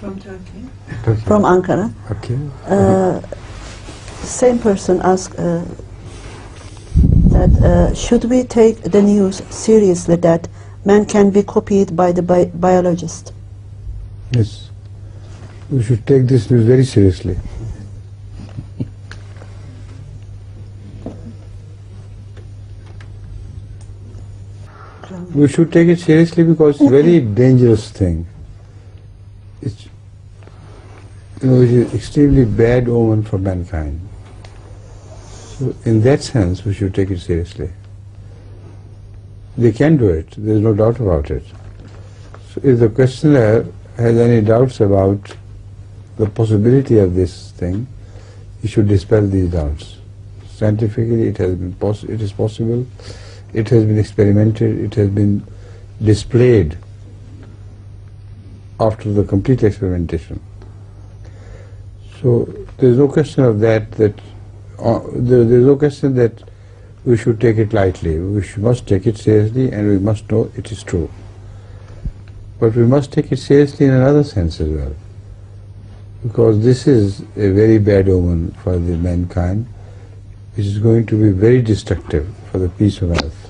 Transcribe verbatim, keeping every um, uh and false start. From Turkey. Turkey. From Ankara. Okay. Uh, same person asked uh, that uh, should we take the news seriously that man can be copied by the bi biologist? Yes. We should take this news very seriously. We should take it seriously because it's a very dangerous thing. It's, you know, it's an extremely bad omen for mankind. So in that sense, we should take it seriously. They can do it. There's no doubt about it. So if the questioner has any doubts about the possibility of this thing, he should dispel these doubts. Scientifically, it has been poss it is possible. It has been experimented, it has been displayed after the complete experimentation. So there's no question of that, that uh, there, there's no question that we should take it lightly. We should, must take it seriously and we must know it is true. But we must take it seriously in another sense as well, because this is a very bad omen for the mankind, which is going to be very destructive for the peace of earth.